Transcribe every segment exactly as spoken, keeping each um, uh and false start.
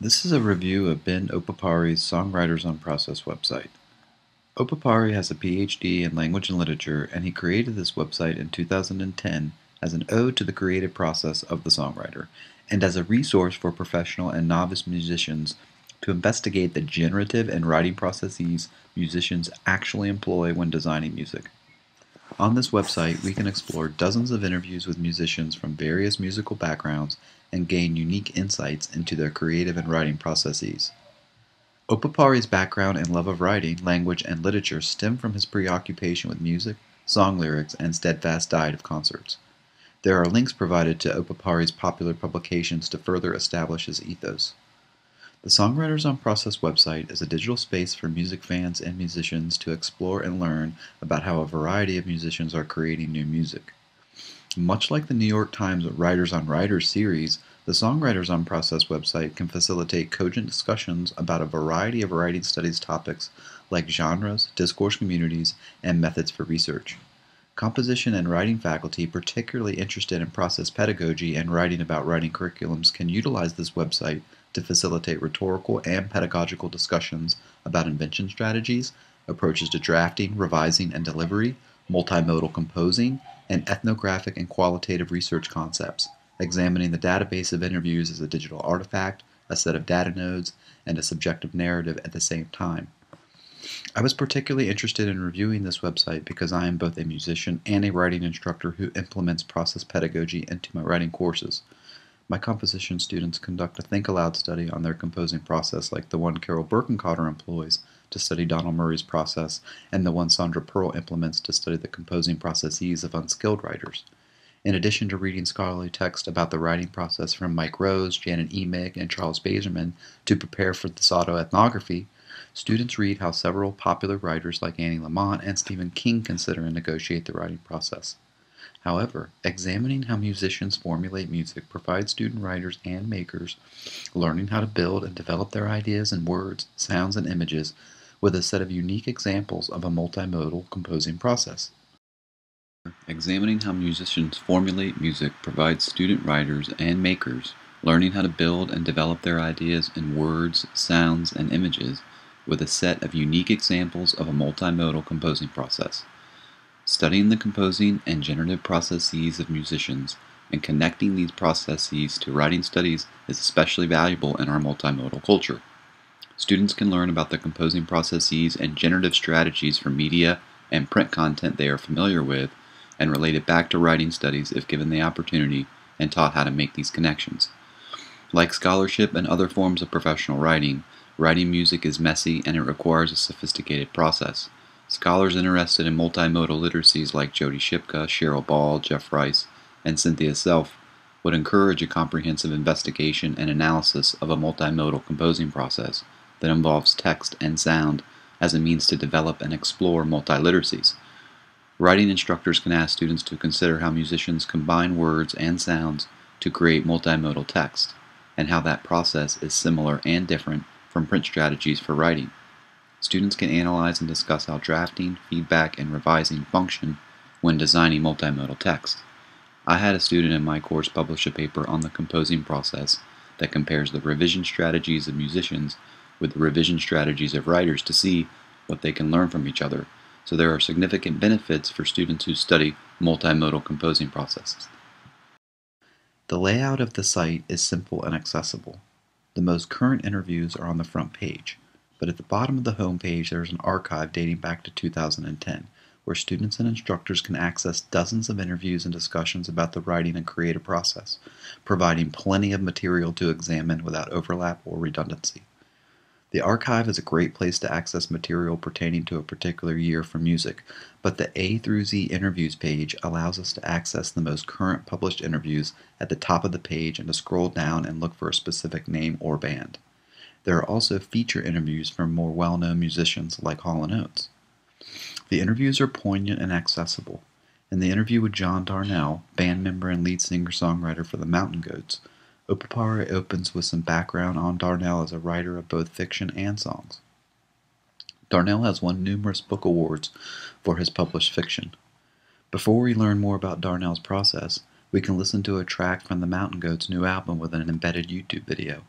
This is a review of Ben Opipari's Songwriters on Process website. Opipari has a P H D in language and literature, and he created this website in two thousand ten as an ode to the creative process of the songwriter, and as a resource for professional and novice musicians to investigate the generative and writing processes musicians actually employ when designing music. On this website, we can explore dozens of interviews with musicians from various musical backgrounds and gain unique insights into their creative and writing processes. Opipari's background and love of writing, language, and literature stem from his preoccupation with music, song lyrics, and steadfast diet of concerts. There are links provided to Opipari's popular publications to further establish his ethos. The Songwriters on Process website is a digital space for music fans and musicians to explore and learn about how a variety of musicians are creating new music. Much like the New York Times Writers on Writers series, the Songwriters on Process website can facilitate cogent discussions about a variety of writing studies topics like genres, discourse communities, and methods for research. Composition and writing faculty particularly interested in process pedagogy and writing about writing curriculums can utilize this website to facilitate rhetorical and pedagogical discussions about invention strategies, approaches to drafting, revising, and delivery, multimodal composing, and ethnographic and qualitative research concepts, examining the database of interviews as a digital artifact, a set of data nodes, and a subjective narrative at the same time. I was particularly interested in reviewing this website because I am both a musician and a writing instructor who implements process pedagogy into my writing courses. My composition students conduct a think aloud study on their composing process like the one Carol Birkenkotter employs to study Donald Murray's process and the one Sondra Perl implements to study the composing processes of unskilled writers. In addition to reading scholarly text about the writing process from Mike Rose, Janet Emig, and Charles Bazerman to prepare for this autoethnography, students read how several popular writers like Anne Lamott and Stephen King consider and negotiate the writing process. However, examining how musicians formulate music provides student writers and makers learning how to build and develop their ideas in words, sounds, and images with a set of unique examples of a multimodal composing process. Examining how musicians formulate music provides student writers and makers learning how to build and develop their ideas in words, sounds, and images with a set of unique examples of a multimodal composing process. Studying the composing and generative processes of musicians and connecting these processes to writing studies is especially valuable in our multimodal culture. Students can learn about the composing processes and generative strategies for media and print content they are familiar with and relate it back to writing studies if given the opportunity and taught how to make these connections. Like scholarship and other forms of professional writing, writing music is messy and it requires a sophisticated process. Scholars interested in multimodal literacies like Jody Shipka, Cheryl Ball, Jeff Rice, and Cynthia Self would encourage a comprehensive investigation and analysis of a multimodal composing process that involves text and sound as a means to develop and explore multiliteracies. Writing instructors can ask students to consider how musicians combine words and sounds to create multimodal text, and how that process is similar and different from print strategies for writing. Students can analyze and discuss how drafting, feedback, and revising function when designing multimodal text. I had a student in my course publish a paper on the composing process that compares the revision strategies of musicians with the revision strategies of writers to see what they can learn from each other, so there are significant benefits for students who study multimodal composing processes. The layout of the site is simple and accessible. The most current interviews are on the front page. But at the bottom of the home page there is an archive dating back to two thousand ten, where students and instructors can access dozens of interviews and discussions about the writing and creative process, providing plenty of material to examine without overlap or redundancy. The archive is a great place to access material pertaining to a particular year for music, but the A through Z interviews page allows us to access the most current published interviews at the top of the page and to scroll down and look for a specific name or band. There are also feature interviews from more well-known musicians like Hall and Oates. The interviews are poignant and accessible. In the interview with John Darnielle, band member and lead singer-songwriter for the Mountain Goats, Opipari opens with some background on Darnielle as a writer of both fiction and songs. Darnielle has won numerous book awards for his published fiction. Before we learn more about Darnielle's process, we can listen to a track from the Mountain Goats' new album with an embedded YouTube video.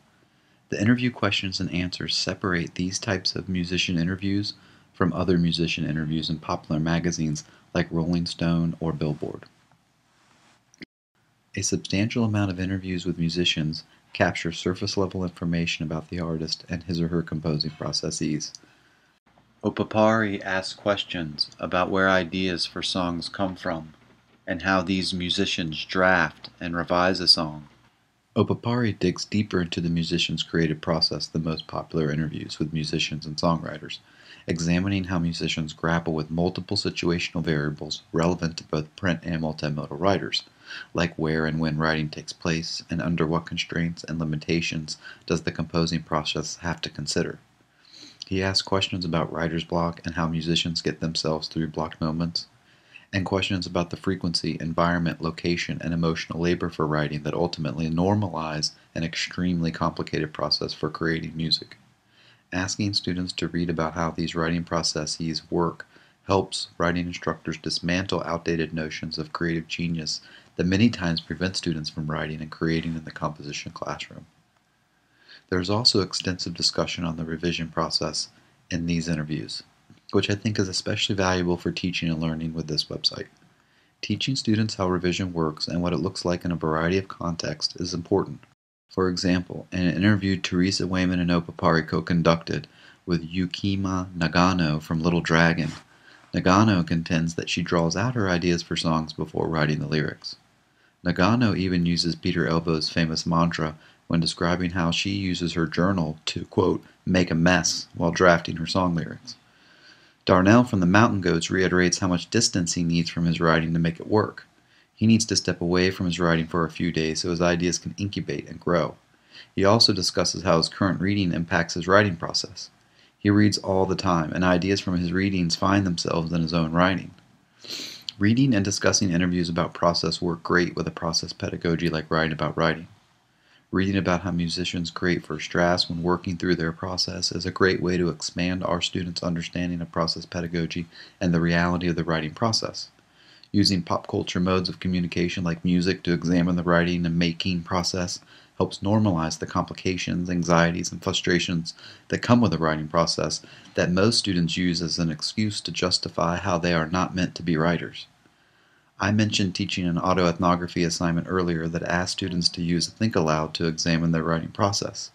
The interview questions and answers separate these types of musician interviews from other musician interviews in popular magazines like Rolling Stone or Billboard. A substantial amount of interviews with musicians capture surface-level information about the artist and his or her composing processes. Opipari asks questions about where ideas for songs come from and how these musicians draft and revise a song. Opipari digs deeper into the musician's creative process than most popular interviews with musicians and songwriters, examining how musicians grapple with multiple situational variables relevant to both print and multimodal writers, like where and when writing takes place and under what constraints and limitations does the composing process have to consider. He asks questions about writer's block and how musicians get themselves through blocked moments, and questions about the frequency, environment, location, and emotional labor for writing that ultimately normalize an extremely complicated process for creating music. Asking students to read about how these writing processes work helps writing instructors dismantle outdated notions of creative genius that many times prevent students from writing and creating in the composition classroom. There is also extensive discussion on the revision process in these interviews, which I think is especially valuable for teaching and learning with this website. Teaching students how revision works and what it looks like in a variety of contexts is important. For example, in an interview Teresa Wayman and Opipari co-conducted with Yukimi Nagano from Little Dragon, Nagano contends that she draws out her ideas for songs before writing the lyrics. Nagano even uses Peter Elbow's famous mantra when describing how she uses her journal to, quote, make a mess while drafting her song lyrics. Darnielle from the Mountain Goats reiterates how much distance he needs from his writing to make it work. He needs to step away from his writing for a few days so his ideas can incubate and grow. He also discusses how his current reading impacts his writing process. He reads all the time, and ideas from his readings find themselves in his own writing. Reading and discussing interviews about process work great with a process pedagogy like writing about writing. Reading about how musicians create first drafts when working through their process is a great way to expand our students' understanding of process pedagogy and the reality of the writing process. Using pop culture modes of communication like music to examine the writing and making process helps normalize the complications, anxieties, and frustrations that come with the writing process that most students use as an excuse to justify how they are not meant to be writers. I mentioned teaching an autoethnography assignment earlier that asked students to use Think Aloud to examine their writing process.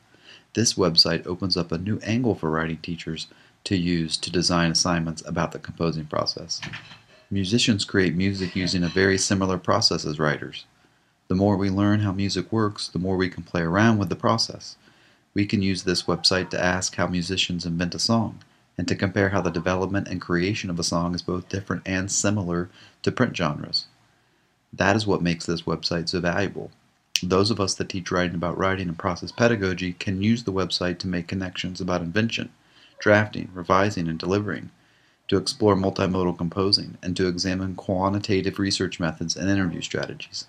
This website opens up a new angle for writing teachers to use to design assignments about the composing process. Musicians create music using a very similar process as writers. The more we learn how music works, the more we can play around with the process. We can use this website to ask how musicians invent a song, and to compare how the development and creation of a song is both different and similar to print genres. That is what makes this website so valuable. Those of us that teach writing about writing and process pedagogy can use the website to make connections about invention, drafting, revising, and delivering, to explore multimodal composing, and to examine quantitative research methods and interview strategies.